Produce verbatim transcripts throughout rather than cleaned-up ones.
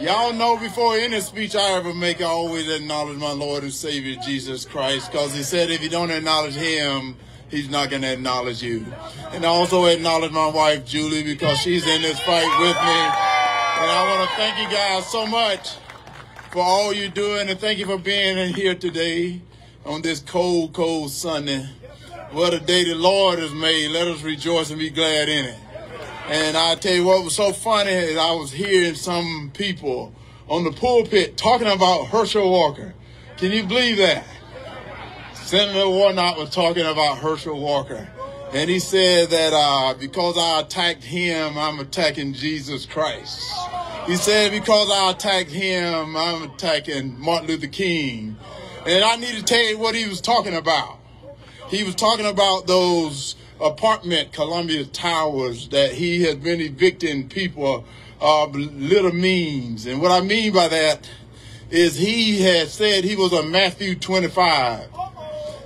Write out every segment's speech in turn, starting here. Y'all know before any speech I ever make, I always acknowledge my Lord and Savior, Jesus Christ, because he said if you don't acknowledge him, he's not going to acknowledge you. And I also acknowledge my wife, Julie, because she's in this fight with me. And I want to thank you guys so much for all you're doing, and thank you for being here today on this cold, cold Sunday. What a day the Lord has made. Let us rejoice and be glad in it. And I tell you what was so funny is I was hearing some people on the pulpit talking about Herschel Walker. Can you believe that? Senator Warnock was talking about Herschel Walker. And he said that uh, because I attacked him, I'm attacking Jesus Christ. He said because I attacked him, I'm attacking Martin Luther King. And I need to tell you what he was talking about. He was talking about those apartment Columbia towers that he has been evicting people of little means. And what I mean by that is he had said he was a Matthew twenty-five.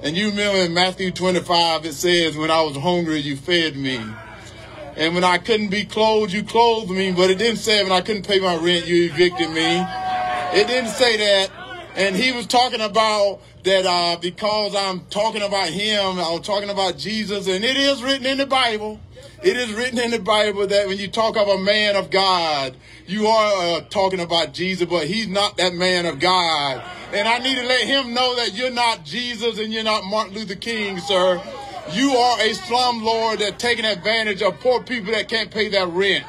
And you remember in Matthew twenty-five, it says, when I was hungry, you fed me. And when I couldn't be clothed, you clothed me. But it didn't say when I couldn't pay my rent, you evicted me. It didn't say that. And he was talking about that uh, because I'm talking about him, I'm talking about Jesus. And it is written in the Bible. It is written in the Bible that when you talk of a man of God, you are uh, talking about Jesus, but he's not that man of God. And I need to let him know that you're not Jesus and you're not Martin Luther King, sir. You are a slumlord that's taking advantage of poor people that can't pay their rent.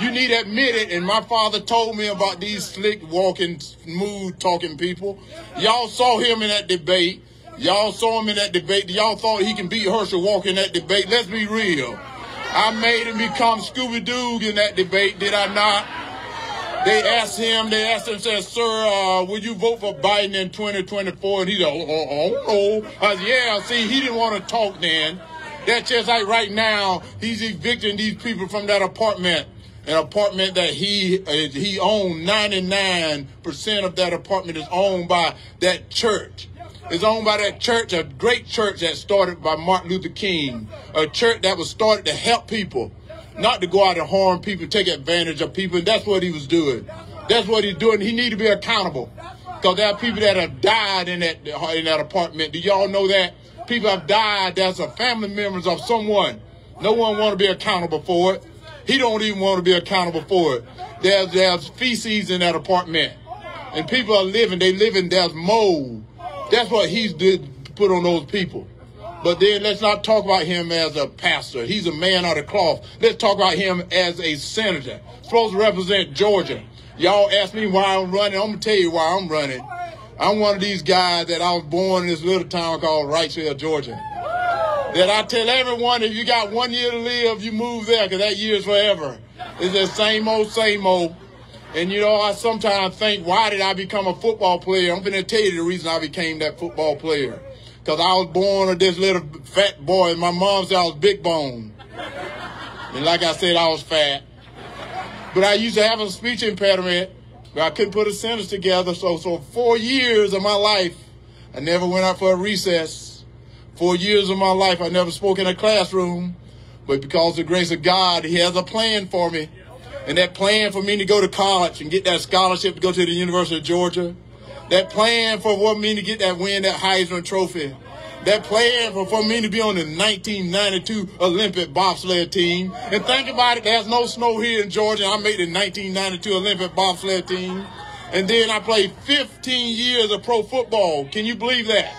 You need to admit it. And my father told me about these slick walking, smooth talking people. Y'all saw him in that debate. Y'all saw him in that debate. Y'all thought he can beat Herschel Walker in that debate. Let's be real. I made him become Scooby Doo in that debate, did I not? They asked him, they asked him, said, sir, uh, will you vote for Biden in twenty twenty-four? And he said, oh, oh, oh. I said, yeah, see, he didn't want to talk then. That's just like right now, he's evicting these people from that apartment, an apartment that he uh, he owned. ninety-nine percent of that apartment is owned by that church. It's owned by that church, a great church that started by Martin Luther King, a church that was started to help people. Not to go out and harm people, take advantage of people. And that's what he was doing. That's what he's doing. He needs to be accountable. Because there are people that have died in that, in that apartment. Do y'all know that? People have died. That's a family members of someone. No one want to be accountable for it. He don't even want to be accountable for it. There's, there's feces in that apartment. And people are living. They living. There's mold. That's what he's did put on those people. But then let's not talk about him as a pastor. He's a man out of cloth. Let's talk about him as a senator. Supposed to represent Georgia. Y'all ask me why I'm running. I'm going to tell you why I'm running. I'm one of these guys that I was born in this little town called Wrightsville, Georgia. That I tell everyone, if you got one year to live, you move there because that year is forever. It's the same old, same old. And, you know, I sometimes think, why did I become a football player? I'm going to tell you the reason I became that football player. Because I was born with this little fat boy, and my mom said I was big bone. And like I said, I was fat. But I used to have a speech impediment, but I couldn't put a sentence together. So, so four years of my life, I never went out for a recess. Four years of my life, I never spoke in a classroom. But because of the grace of God, he has a plan for me. And that plan for me to go to college and get that scholarship to go to the University of Georgia. That plan for, for me to get that win, that Heisman Trophy. That plan for, for me to be on the nineteen ninety-two Olympic bobsled team. And think about it, there's no snow here in Georgia. I made the nineteen ninety-two Olympic bobsled team. And then I played fifteen years of pro football. Can you believe that?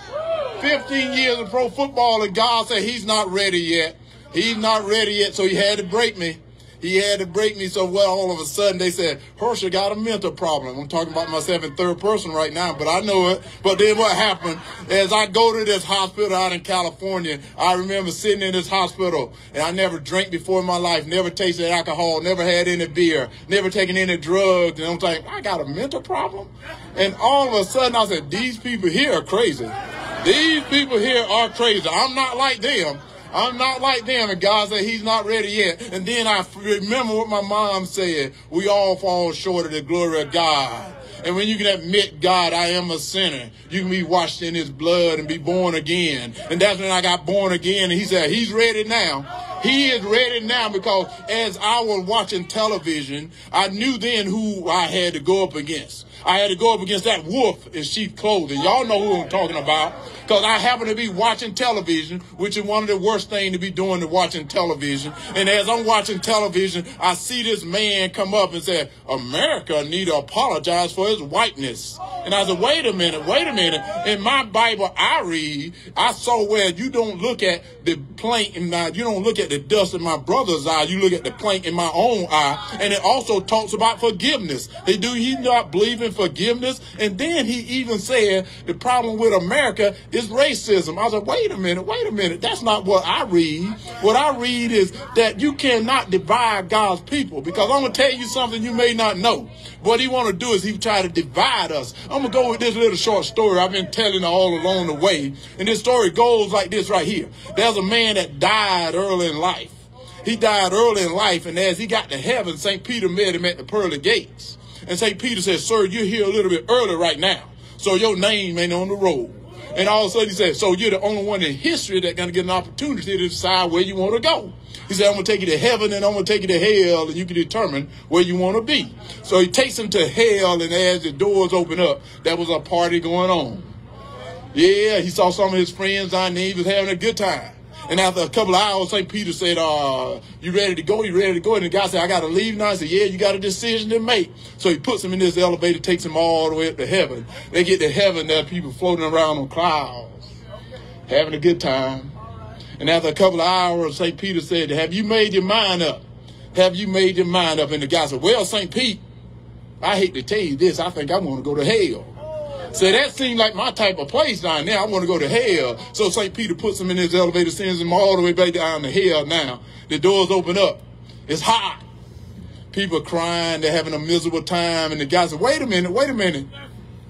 fifteen years of pro football, and God said he's not ready yet. He's not ready yet, so he had to break me. He had to break me, so well, all of a sudden they said, Herschel got a mental problem. I'm talking about myself in third person right now, but I know it. But then what happened, as I go to this hospital out in California, I remember sitting in this hospital, and I never drank before in my life, never tasted alcohol, never had any beer, never taken any drugs, and I'm like, I got a mental problem? And all of a sudden I said, these people here are crazy. These people here are crazy. I'm not like them. I'm not like them, and God said he's not ready yet. And then I remember what my mom said, we all fall short of the glory of God. And when you can admit, God, I am a sinner, you can be washed in his blood and be born again. And that's when I got born again, and he said, he's ready now. He is ready now, because as I was watching television, I knew then who I had to go up against. I had to go up against that wolf in sheep clothing. Y'all know who I'm talking about, because I happen to be watching television, which is one of the worst things to be doing, to watching television. And as I'm watching television, I see this man come up and say, America need to apologize for his whiteness. And I said, wait a minute, wait a minute. In my Bible I read, I saw where you don't look at the plank in my, you don't look at the dust in my brother's eye, you look at the plank in my own eye. And it also talks about forgiveness. They do he not believe in forgiveness? And then he even said the problem with America is racism. I said, wait a minute, wait a minute. That's not what I read. What I read is that you cannot divide God's people, because I'm going to tell you something you may not know. What he want to do is he try to divide us. I'm going to go with this little short story I've been telling all along the way. And this story goes like this right here. There's a man that died early in life. He died early in life, and as he got to heaven, Saint Peter met him at the pearly gates. And Saint Peter said, sir, you're here a little bit early right now, so your name ain't on the roll. And all of a sudden he said, so you're the only one in history that's going to get an opportunity to decide where you want to go. He said, I'm going to take you to heaven and I'm going to take you to hell, and you can determine where you want to be. So he takes him to hell, and as the doors open up, there was a party going on. Yeah, he saw some of his friends down there. He was having a good time. And after a couple of hours, Saint Peter said, uh, you ready to go? You ready to go? And the guy said, I got to leave now. I said, yeah, you got a decision to make. So he puts him in this elevator, takes him all the way up to heaven. They get to heaven, there are people floating around on clouds, having a good time. And after a couple of hours, Saint Peter said, have you made your mind up? Have you made your mind up? And the guy said, well, Saint Pete, I hate to tell you this, I think I'm going to go to hell. So that seemed like my type of place down there. I want to go to hell. So Saint Peter puts him in his elevator, sends him all the way back down to hell now. The doors open up. It's hot. People are crying. They're having a miserable time. And the guy said, wait a minute, wait a minute.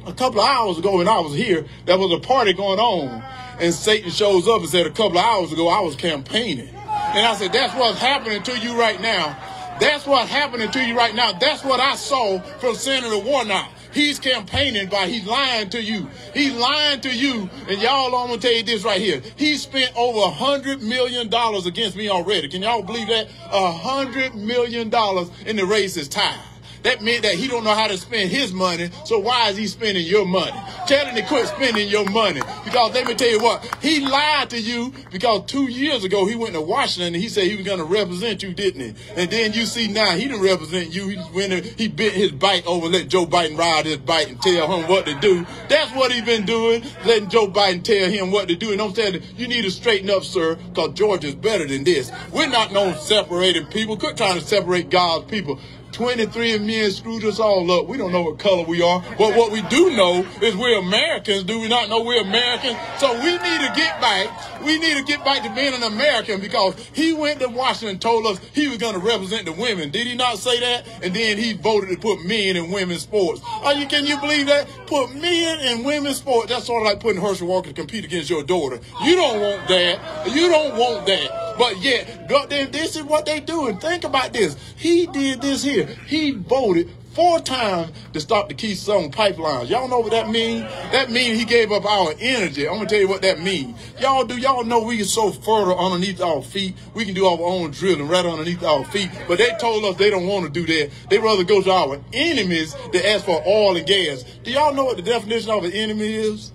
A couple of hours ago when I was here, there was a party going on. And Satan shows up and said, a couple of hours ago, I was campaigning. And I said, that's what's happening to you right now. That's what's happening to you right now. That's what I saw from Senator Warnock. He's campaigning by he's lying to you. He's lying to you. And y'all, I'm going to tell you this right here. He spent over one hundred million dollars against me already. Can y'all believe that? one hundred million dollars in the race is tied. That meant that he don't know how to spend his money, so why is he spending your money? Tell him to quit spending your money, because let me tell you what, he lied to you, because two years ago he went to Washington and he said he was going to represent you, didn't he? And then you see now he didn't represent you. He just went and he bent his bike over, let Joe Biden ride his bike and tell him what to do. That's what he's been doing, letting Joe Biden tell him what to do. And I'm saying, you need to straighten up, sir, because Georgia's better than this. We're not known separating people. Quit trying to separate God's people. twenty-three and me screwed us all up. We don't know what color we are. But what we do know is we're Americans. Do we not know we're Americans? So we need to get back. We need to get back to being an American, because he went to Washington and told us he was going to represent the women. Did he not say that? And then he voted to put men in women's sports. Are you, can you believe that? Put men in women's sports. That's sort of like putting Herschel Walker to compete against your daughter. You don't want that. You don't want that. But yet, but then this is what they do. And think about this. He did this here. He voted four times to stop the Keystone pipelines. Y'all know what that means? That means he gave up our energy. I'm going to tell you what that means. Y'all do. Y'all know we are so fertile underneath our feet. We can do our own drilling right underneath our feet. But they told us they don't want to do that. They rather go to our enemies to ask for oil and gas. Do y'all know what the definition of an enemy is?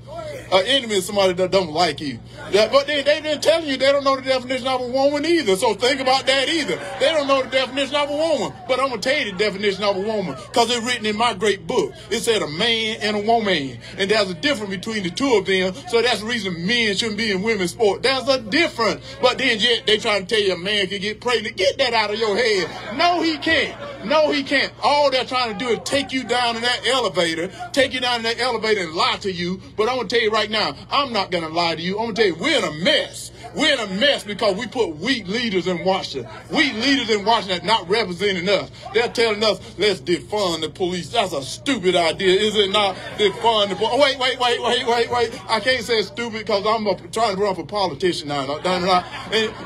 An enemy is somebody that don't like you. That, but they, they've been telling you they don't know the definition of a woman either. So think about that either. They don't know the definition of a woman. But I'm going to tell you the definition of a woman, because it's written in my great book. It said a man and a woman. And there's a difference between the two of them. So that's the reason men shouldn't be in women's sport. There's a difference. But then yet they try to tell you a man can get pregnant. Get that out of your head. No, he can't. No, he can't. All they're trying to do is take you down in that elevator, take you down in that elevator and lie to you. But I'm going to tell you right now, I'm not going to lie to you. I'm going to tell you, we're in a mess. We're in a mess because we put weak leaders in Washington. Weak leaders in Washington not representing us. They're telling us, let's defund the police. That's a stupid idea, is it not? Defund the police. Oh, wait, wait, wait, wait, wait, wait. I can't say stupid because I'm a, trying to run for politician now. And,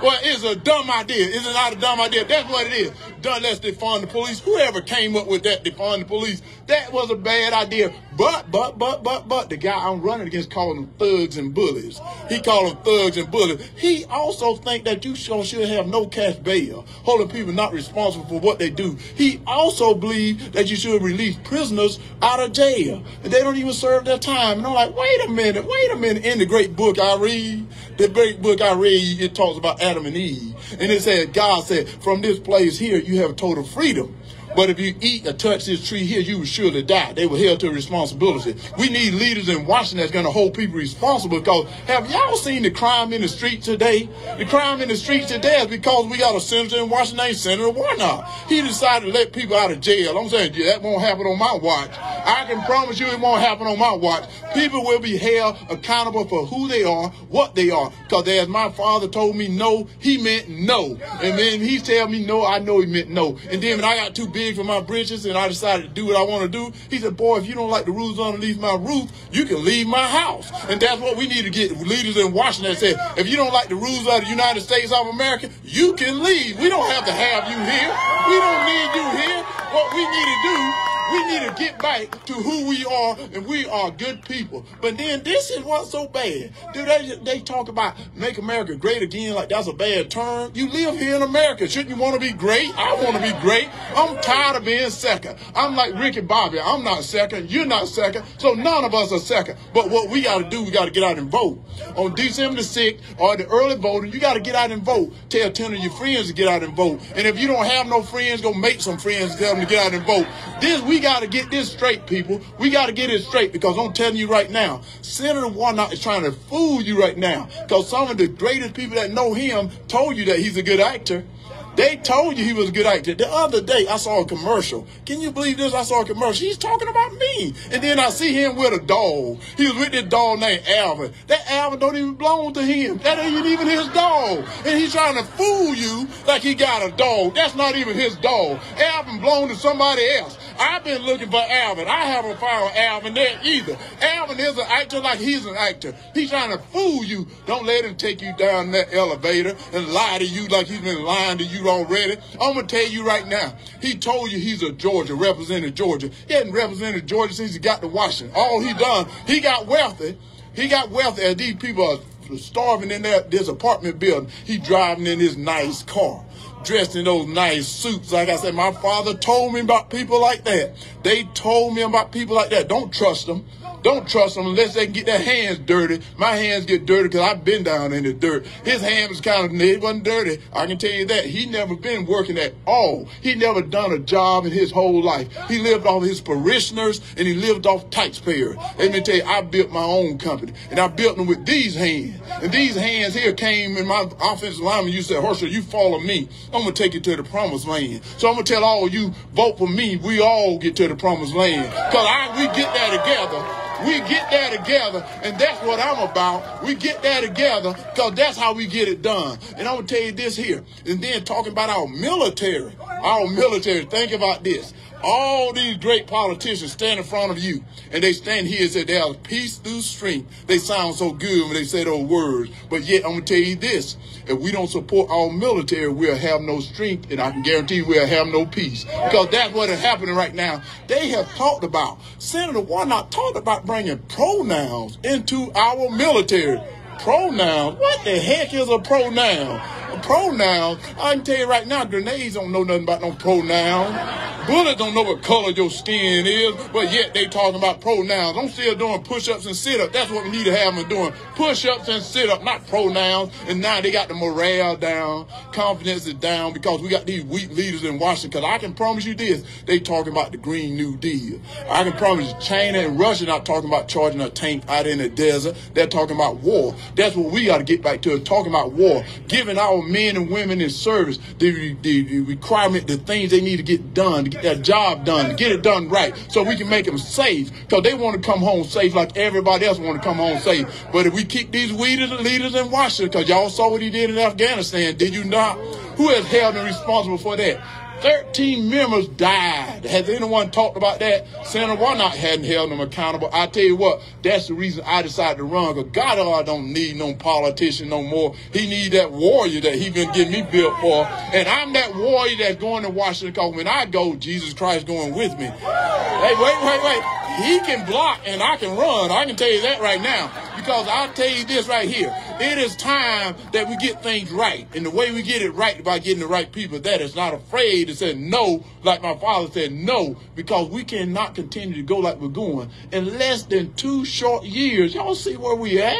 well, it's a dumb idea. Is it not a dumb idea? That's what it is. Done, let's defund the police. police. Whoever came up with that, defund the police, that was a bad idea. But, but, but, but, but, the guy I'm running against called them thugs and bullies. He called them thugs and bullies. He also think that you should have no cash bail, holding people not responsible for what they do. He also believe that you should release prisoners out of jail, and they don't even serve their time. And I'm like, wait a minute, wait a minute. In the great book I read, the great book I read, it talks about Adam and Eve. And it said, God said, from this place here, you have total freedom. But if you eat or touch this tree here, you will surely die. They were held to responsibility. We need leaders in Washington that's going to hold people responsible, because have y'all seen the crime in the street today? The crime in the streets today is because we got a senator in Washington named Senator Warnock. He decided to let people out of jail. I'm saying, yeah, that won't happen on my watch. I can promise you it won't happen on my watch. People will be held accountable for who they are, what they are. Because as my father told me no, he meant no. And then he tell me no, I know he meant no. And then when I got too big for my britches and I decided to do what I want to do, he said, boy, if you don't like the rules underneath my roof, you can leave my house. And that's what we need to get leaders in Washington that say, if you don't like the rules of the United States of America, you can leave. We don't have to have you here. We don't need you here. What we need to do, we need to get back to who we are, and we are good people. But then this is what's so bad. Do they, they talk about make America great again like that's a bad term. You live here in America. Shouldn't you want to be great? I want to be great. I'm tired of being second. I'm like Ricky Bobby. I'm not second. You're not second. So none of us are second. But what we got to do, we got to get out and vote. On December the sixth or the early voting, you got to get out and vote. Tell ten of your friends to get out and vote. And if you don't have no friends, go make some friends, tell them to get out and vote. This we We got to get this straight, people. We got to get it straight, because I'm telling you right now, Senator Warnock is trying to fool you right now, because some of the greatest people that know him told you that he's a good actor. They told you he was a good actor. The other day, I saw a commercial. Can you believe this? I saw a commercial. He's talking about me. And then I see him with a dog. He was with this dog named Alvin. That Alvin don't even belong to him. That ain't even his dog. And he's trying to fool you like he got a dog. That's not even his dog. Alvin belonged to somebody else. I've been looking for Alvin. I haven't found Alvin there either. Alvin is an actor like he's an actor. He's trying to fool you. Don't let him take you down that elevator and lie to you like he's been lying to you already. I'm going to tell you right now, he told you he's a Georgia, represented Georgia. He hasn't represented Georgia since he got to Washington. All he done, he got wealthy. He got wealthy as these people are starving in their, this apartment building. He driving in his nice car, dressed in those nice suits. Like I said, my father told me about people like that. They told me about people like that. Don't trust them. Don't trust them unless they can get their hands dirty. My hands get dirty because I've been down in the dirt. His hand was kind of, it wasn't dirty. I can tell you that. He never been working at all. He never done a job in his whole life. He lived off his parishioners and he lived off taxpayers. Let me tell you, I built my own company and I built them with these hands. And these hands here came in my offensive lineman. You said, Herschel, you follow me. I'm going to take you to the promised land. So I'm going to tell all you, vote for me. We all get to the promised land, because I, we get there together. We get there together, and that's what I'm about. We get there together, because that's how we get it done. And I'm going to tell you this here. And then talking about our military, our military, think about this. All these great politicians stand in front of you, and they stand here and say there's peace through strength. They sound so good when they say those words. But yet, I'm going to tell you this. If we don't support our military, we'll have no strength, and I can guarantee we'll have no peace. Because that's what is happening right now. They have talked about, Senator Warnock talked about bringing pronouns into our military. Pronouns? What the heck is a pronoun? A pronoun? I can tell you right now, grenades don't know nothing about no pronoun. Bullets don't know what color your skin is, but yet they talking about pronouns. I'm still doing push-ups and sit-ups. That's what we need to have them doing. Push-ups and sit-ups, not pronouns. And now they got the morale down, confidence is down, because we got these weak leaders in Washington. Because I can promise you this, they talking about the Green New Deal. I can promise you China and Russia not talking about charging a tank out in the desert. They're talking about war. That's what we got to get back to, talking about war, giving our men and women in service the, the, the requirement, the things they need to get done to get that job done, to get it done right, so we can make them safe, because they want to come home safe like everybody else want to come home safe. But if we keep these leaders leaders in Washington, because y'all saw what he did in Afghanistan, did you not? Who is held and responsible for that? thirteen members died. Has anyone talked about that? Senator Warnock hadn't held them accountable. I tell you what, that's the reason I decided to run, because God don't need no politician no more. He need that warrior that he been getting me built for. And I'm that warrior that's going to Washington, because when I go, Jesus Christ going with me. Hey, wait, wait, wait. He can block and I can run. I can tell you that right now. Because I'll tell you this right here. It is time that we get things right. And the way we get it right is by getting the right people that is not afraid to say no, like my father said no, because we cannot continue to go like we're going. In less than two short years, y'all see where we at?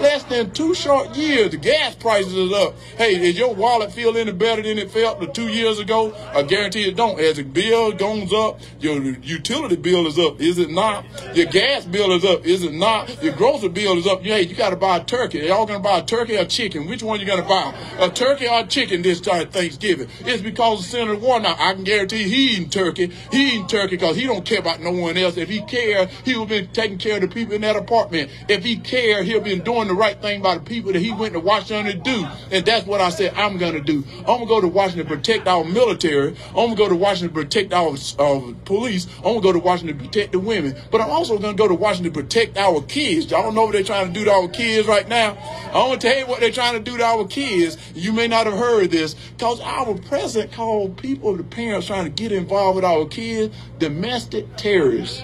Less than two short years, the gas prices is up. Hey, is your wallet feel any better than it felt the two years ago? I guarantee it don't. As the bill goes up, your utility bill is up, is it not? Your gas bill is up, is it not? Your grocery bill is up. Hey, you got to buy a turkey. Y'all going to buy a turkey or chicken? Which one you going to buy? A turkey or a chicken this time Thanksgiving? It's because of Senator Warnock. I can guarantee he eating turkey. He eating turkey because he don't care about no one else. If he cared, he would have been taking care of the people in that apartment. If he cared, he'll been doing the right thing by the people that he went to Washington to do. And that's what I said I'm going to do. I'm going to go to Washington to protect our military. I'm going to go to Washington to protect our uh, police. I'm going to go to Washington to protect the women. But I'm also going to go to Washington to protect our kids. Y'all know what they're trying to do to our kids right now. I'm going to tell you what they're trying to do to our kids. You may not have heard this, because our president called people, the parents trying to get involved with our kids, domestic terrorists.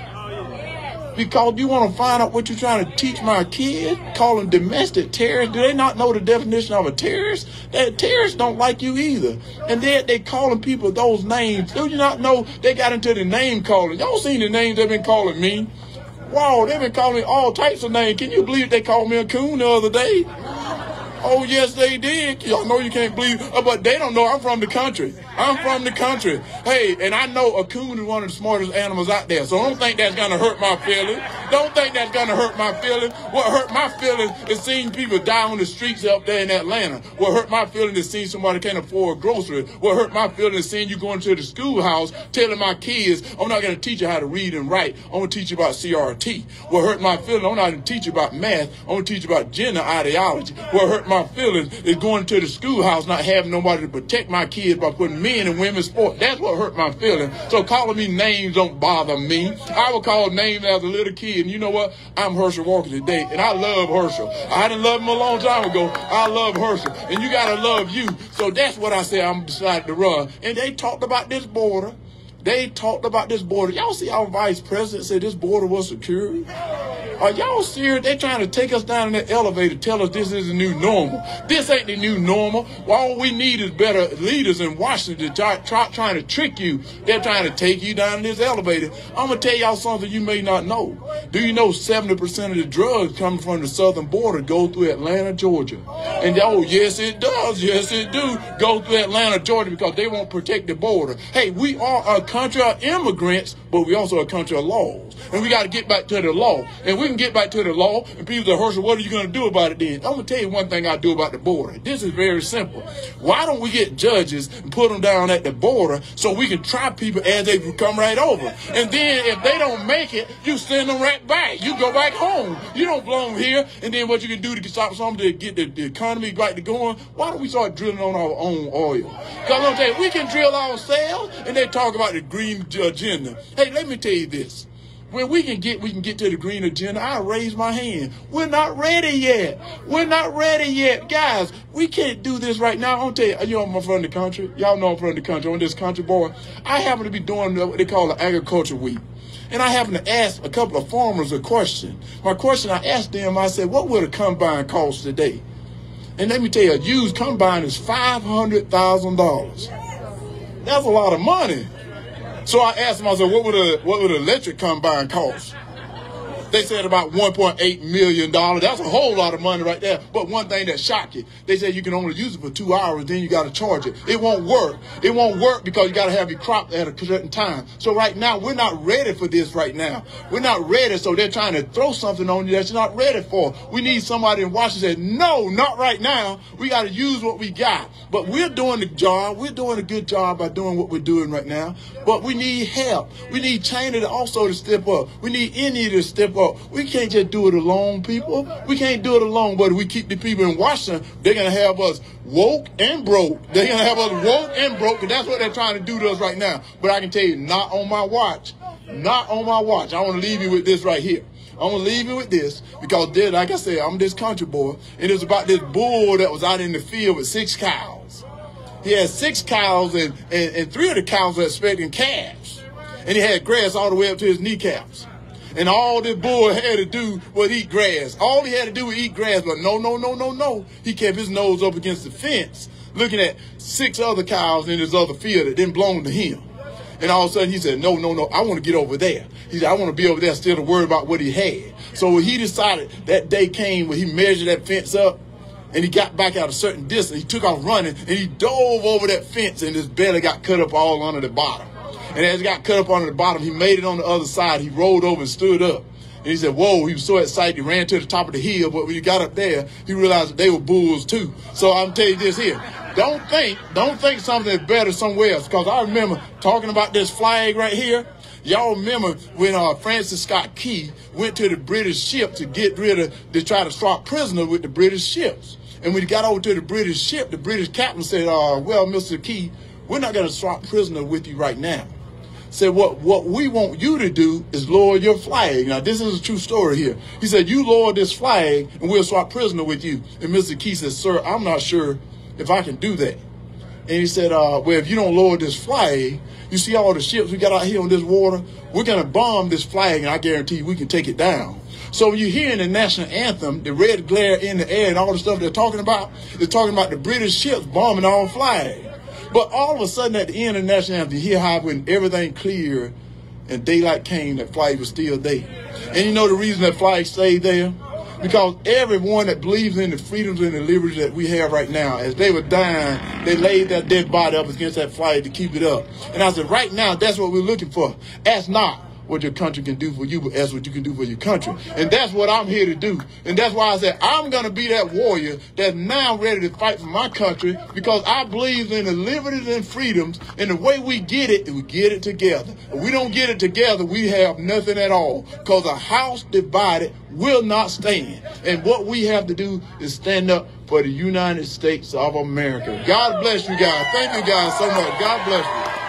Because you want to find out what you're trying to teach my kid? Call them domestic terrorists. Do they not know the definition of a terrorist? That terrorists don't like you either. And then they calling people those names. Do you not know they got into the name calling? Y'all seen the names they've been calling me? Wow, they've been calling me all types of names. Can you believe they called me a coon the other day? Oh, yes, they did. Y'all know you can't believe, oh, but they don't know I'm from the country. I'm from the country. Hey, and I know a coon is one of the smartest animals out there, so don't think that's going to hurt my feelings. Don't think that's going to hurt my feelings. What hurt my feelings is seeing people die on the streets up there in Atlanta. What hurt my feelings is seeing somebody can't afford groceries. What hurt my feelings is seeing you going to the schoolhouse telling my kids, I'm not going to teach you how to read and write. I'm going to teach you about C R T. What hurt my feelings, I'm not going to teach you about math. I'm going to teach you about gender ideology. What hurt my feelings is going to the schoolhouse not having nobody to protect my kids by putting men and women's sport. That's what hurt my feelings. So calling me names don't bother me. I would call names as a little kid, and you know what? I'm Herschel Walker today, and I love Herschel. I didn't love him a long time ago. I love Herschel, and you gotta love you. So that's what I said I'm decided to run. And they talked about this border. They talked about this border. Y'all see our vice president said this border was secure? Are y'all serious? They're trying to take us down in that elevator, tell us this is the new normal. This ain't the new normal. Well, all we need is better leaders in Washington to try, try, trying to trick you. They're trying to take you down in this elevator. I'm going to tell y'all something you may not know. Do you know seventy percent of the drugs coming from the southern border go through Atlanta, Georgia? And oh, yes, it does. Yes, it do go through Atlanta, Georgia, because they won't protect the border. Hey, we are a country of immigrants, but we also a country of laws. And we got to get back to the law. And we can get back to the law, and people say, Herschel, what are you going to do about it then? I'm going to tell you one thing I do about the border. This is very simple. Why don't we get judges and put them down at the border so we can try people as they come right over? And then if they don't make it, you send them right back. You go back home. You don't belong here. And then what you can do to stop something to get the, the economy back to going, why don't we start drilling on our own oil? Because I'm going to tell you, we can drill ourselves, and they talk about the green agenda. Hey, let me tell you this. When we can get we can get to the green agenda, I raise my hand. We're not ready yet. We're not ready yet. Guys, we can't do this right now. I'm tell you, you know, I'm from the country. Y'all know I'm from the country. I'm this country boy. I happen to be doing what they call the agriculture week. And I happened to ask a couple of farmers a question. My question I asked them, I said, what would a combine cost today? And let me tell you, a used combine is five hundred thousand dollars. That's a lot of money. So I asked them, I said, what would a what would an electric combine cost? They said about one point eight million dollars. That's a whole lot of money right there. But one thing that shocked you, they said you can only use it for two hours, then you got to charge it. It won't work. It won't work because you got to have your crop at a certain time. So right now, we're not ready for this right now. We're not ready, so they're trying to throw something on you that you're not ready for. We need somebody in Washington that said, no, not right now. We got to use what we got. But we're doing the job. We're doing a good job by doing what we're doing right now. But we need help. We need China to also to step up. We need India to step up. for. We can't just do it alone, people. We can't do it alone, but if we keep the people in Washington, they're going to have us woke and broke. They're going to have us woke and broke, and that's what they're trying to do to us right now. But I can tell you, not on my watch. Not on my watch. I want to leave you with this right here. I'm going to leave you with this because, there, like I said, I'm this country boy, and it's about this bull that was out in the field with six cows. He had six cows, and, and, and three of the cows were expecting calves, and he had grass all the way up to his kneecaps. And all this bull had to do was eat grass. All he had to do was eat grass, but no, no, no, no, no. He kept his nose up against the fence, looking at six other cows in his other field that didn't belong to him. And all of a sudden he said, no, no, no, I want to get over there. He said, I want to be over there still to worry about what he had. So he decided that day came when he measured that fence up and he got back out a certain distance. He took off running and he dove over that fence and his belly got cut up all under the bottom. And as it got cut up under the bottom, he made it on the other side. He rolled over and stood up. And he said, whoa, he was so excited. He ran to the top of the hill. But when he got up there, he realized that they were bulls too. So I'm telling you this here. Don't think, don't think something is better somewhere else. Because I remember talking about this flag right here. Y'all remember when uh, Francis Scott Key went to the British ship to get rid of, to try to swap prisoners with the British ships. And when he got over to the British ship, the British captain said, uh, well, Mister Key, we're not going to swap prisoners with you right now. Said, what what we want you to do is lower your flag. Now, this is a true story here. He said, you lower this flag, and we'll swap prisoner with you. And Mister Key said, sir, I'm not sure if I can do that. And he said, uh, well, if you don't lower this flag, you see all the ships we got out here on this water, we're going to bomb this flag, and I guarantee you we can take it down. So when you're hearing the national anthem, the red glare in the air and all the stuff they're talking about, they're talking about the British ships bombing our flag. But all of a sudden, at the end of the national anthem, you hear how when everything cleared and daylight came, that flag was still there. And you know the reason that flag stayed there? Because everyone that believes in the freedoms and the liberties that we have right now, as they were dying, they laid that dead body up against that flag to keep it up. And I said, right now, that's what we're looking for. Ask not what your country can do for you, but ask what you can do for your country. And that's what I'm here to do. And that's why I said, I'm going to be that warrior that's now ready to fight for my country because I believe in the liberties and freedoms. And the way we get it, we get it together. If we don't get it together, we have nothing at all because a house divided will not stand. And what we have to do is stand up for the United States of America. God bless you guys. Thank you guys so much. God bless you.